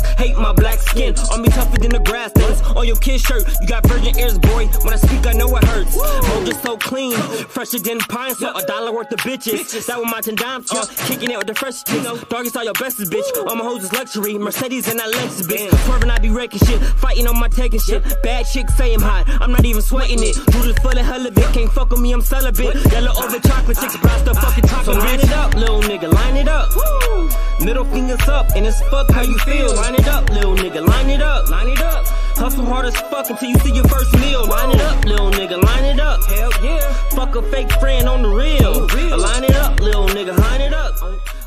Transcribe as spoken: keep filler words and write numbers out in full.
facts hate my black skin. On me tougher than the grass stains on your kid's shirt. You got virgin ears, boy. When I speak, I know it hurts. Mold is so clean, fresher than pine salt. A dollar worth of bitches. That with my ten dimes, uh, kicking it with the fresh chicks. Doggies all your bestest, bitch. All my hoes is luxury. Mercedes and that Lexus, bitch. Swerving, I be wrecking shit. Fighting on my tech and shit. Bad chicks say I'm hot. I'm not even sweating it. Do this for the hell of it. Can't fuck with me, I'm celibate. Yellow over chocolate chicks, but I still fucking chocolate. So line it up, little nigga, line it up. Middle fingers up, and it's fuck how you feel. Line it up, little nigga, line it up, line it up. Hustle hard as fuck until you see your first meal. Line it up, little nigga, line it up. Hell yeah. Fuck a fake friend on the real. Line it up, little nigga, line it up.